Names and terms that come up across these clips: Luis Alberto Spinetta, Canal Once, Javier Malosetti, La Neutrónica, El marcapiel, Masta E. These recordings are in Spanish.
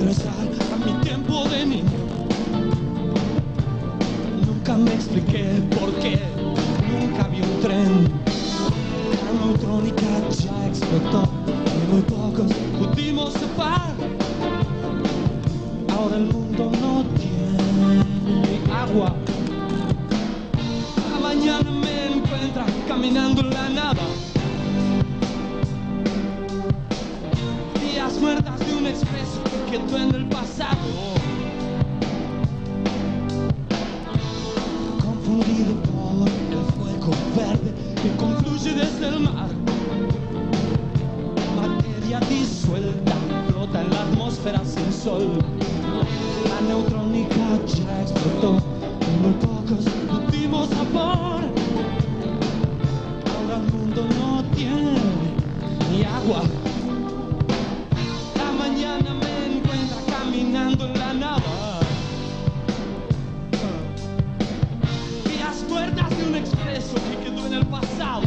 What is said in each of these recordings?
que nos salga mi tiempo de niño. Nunca me expliqué por qué nunca vi un tren. La neutrónica ya explotó y muy pocos pudimos separar. Ahora el mundo no tiene agua. La mañana me encuentra caminando en la nada. Días muertas de un expreso que quedó en el pasado. Confundido por el fuego verde que confluye desde el mar. Materia disuelta flota en la atmósfera sin sol. La neutrónica ya explotó y muy pocos pudimos apagar. Ahora el mundo no tiene ni agua. La mañana me encuentra caminando en la nada. Y las puertas de un expreso que quedó en el pasado.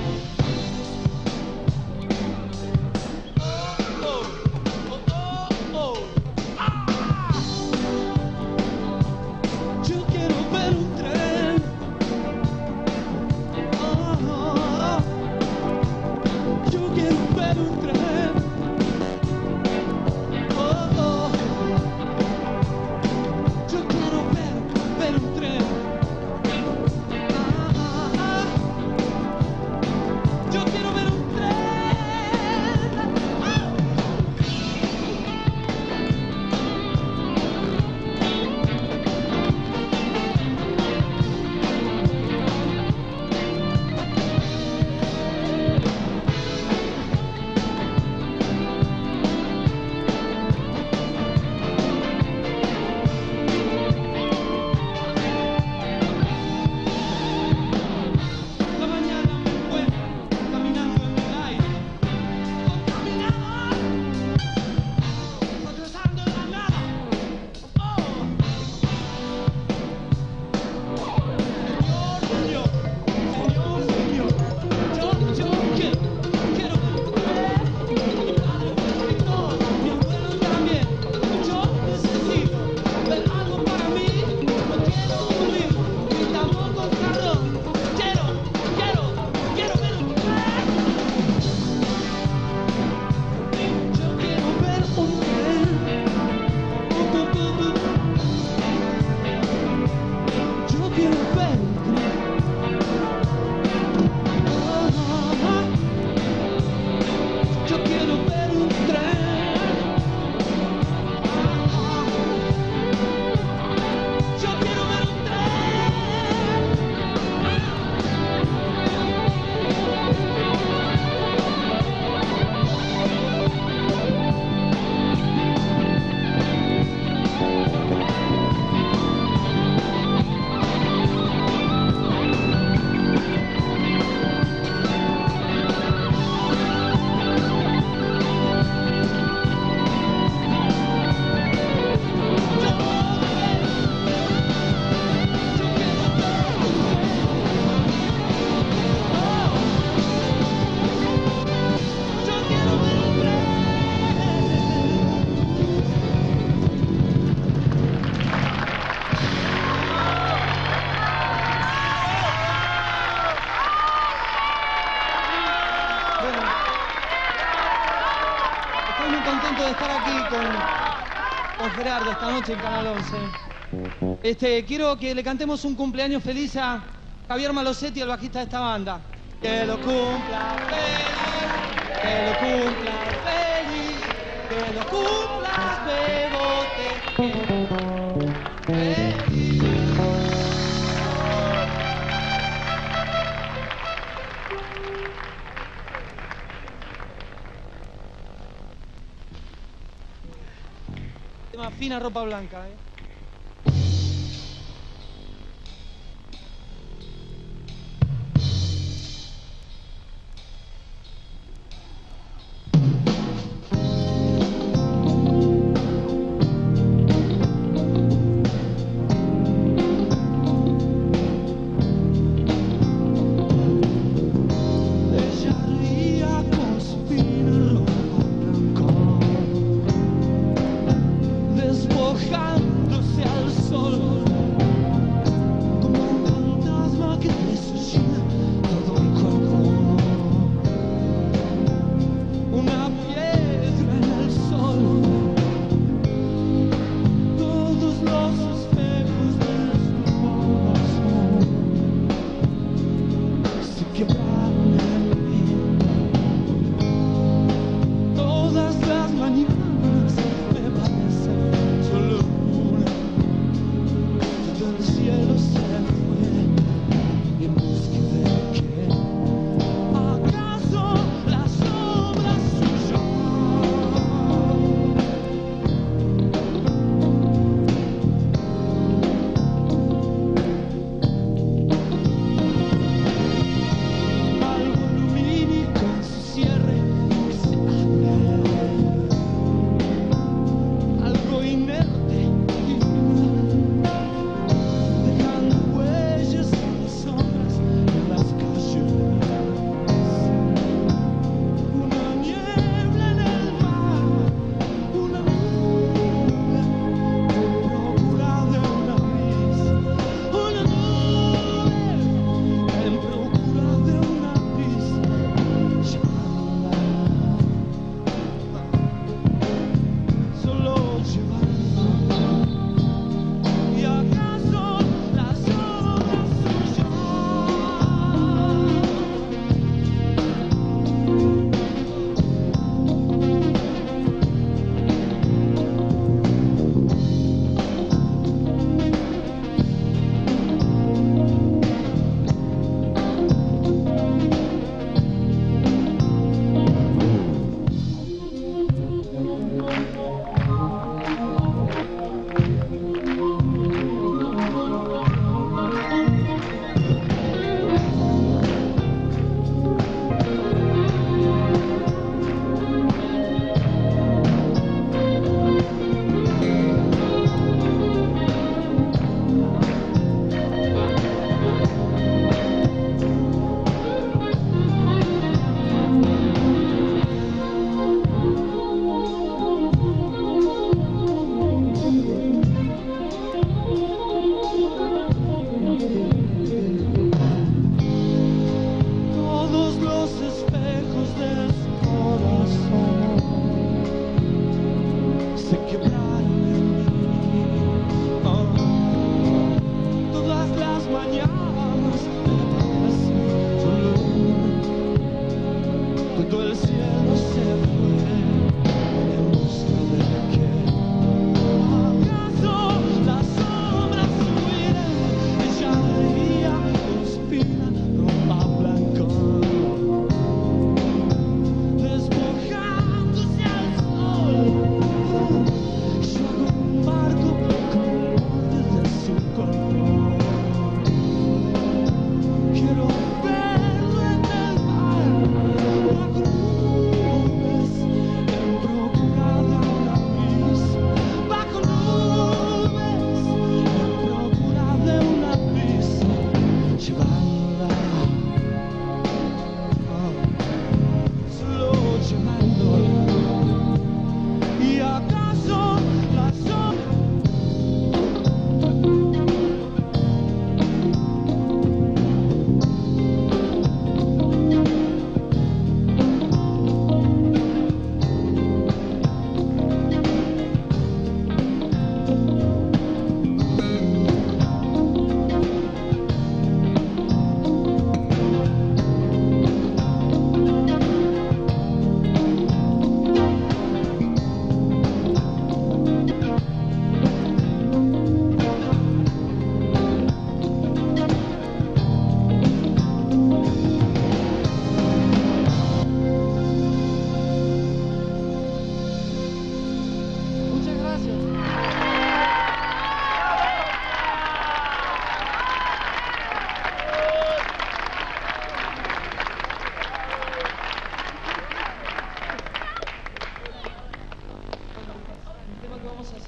Gerardo, esta noche en Canal Once. Quiero que le cantemos un cumpleaños feliz a Javier Malosetti, el bajista de esta banda. Que lo cumpla feliz, que lo cumpla feliz, que lo cumpla Bebote feliz. Fina ropa blanca, ¿eh?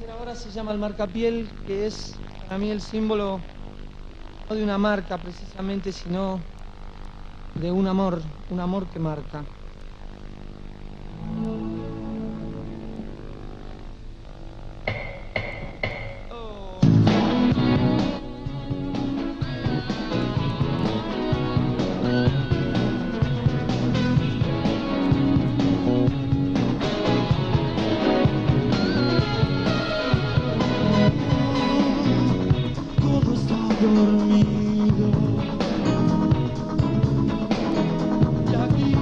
hacer ahora se llama el marcapiel, que es para mí el símbolo no de una marca precisamente, sino de un amor que marca. Dormido, y aquí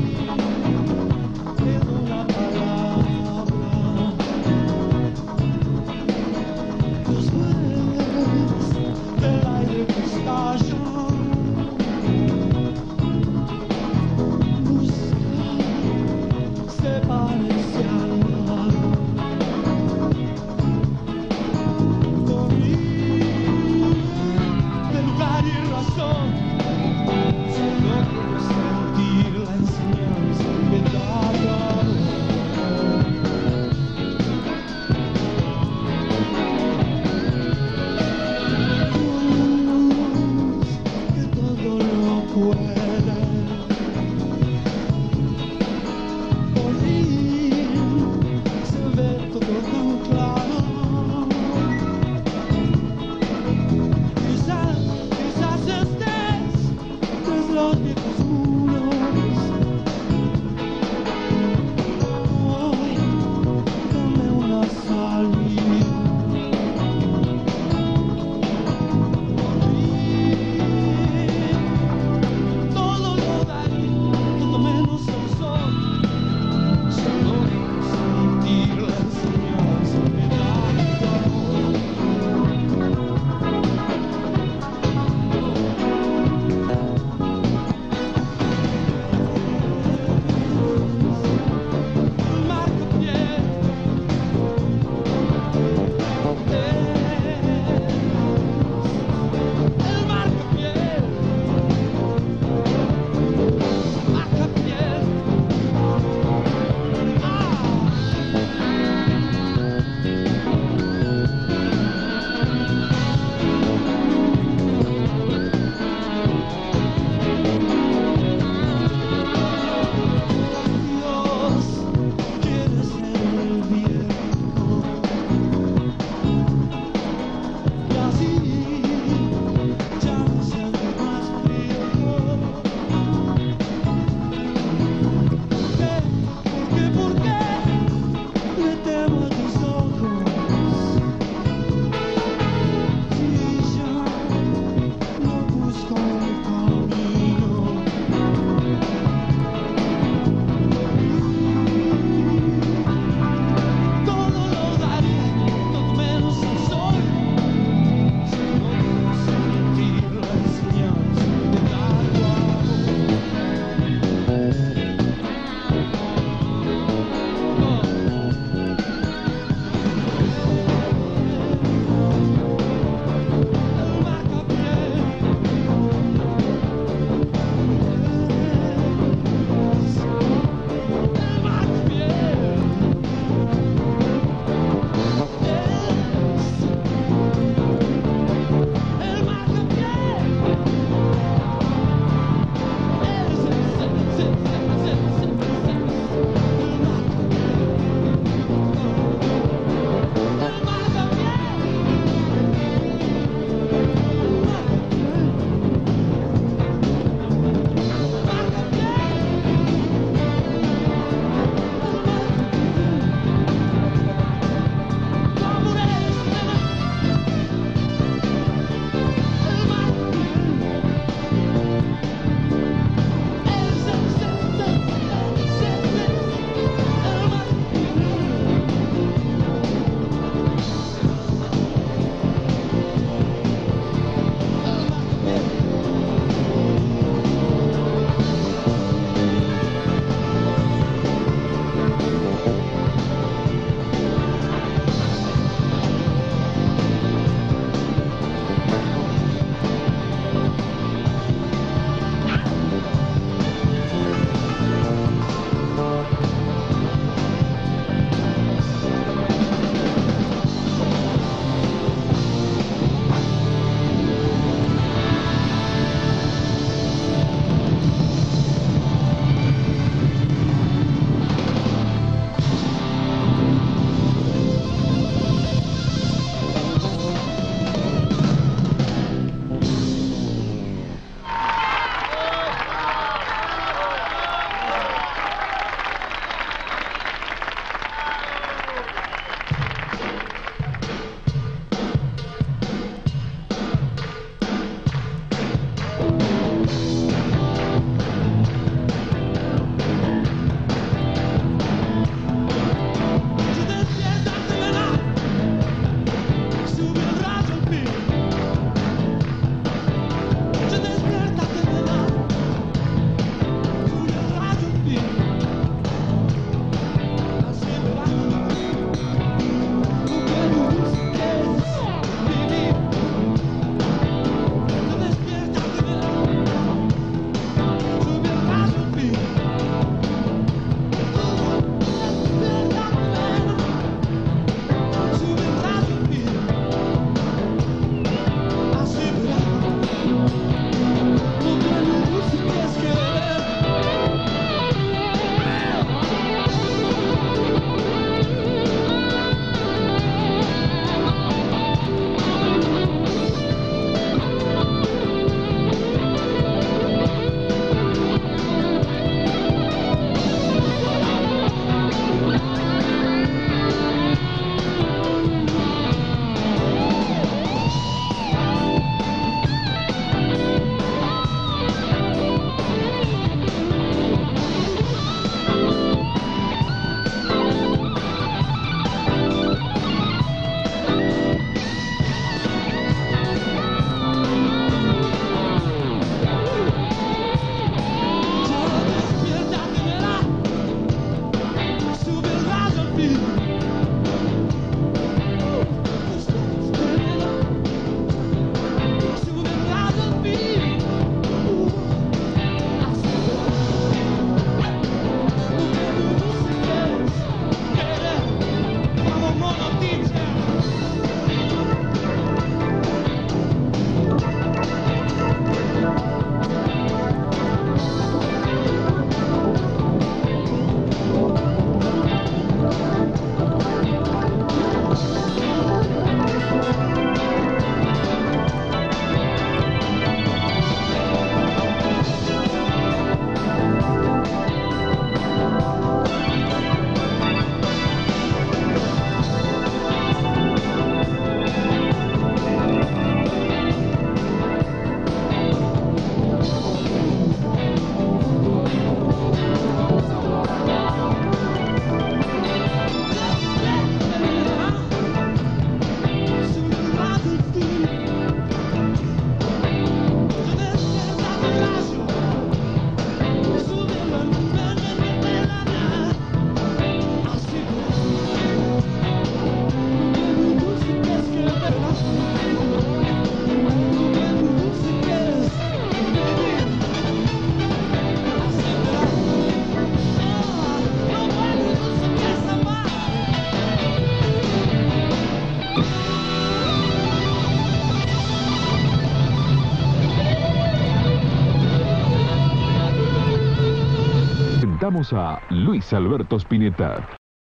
Escuchamos a Luis Alberto Spinetta.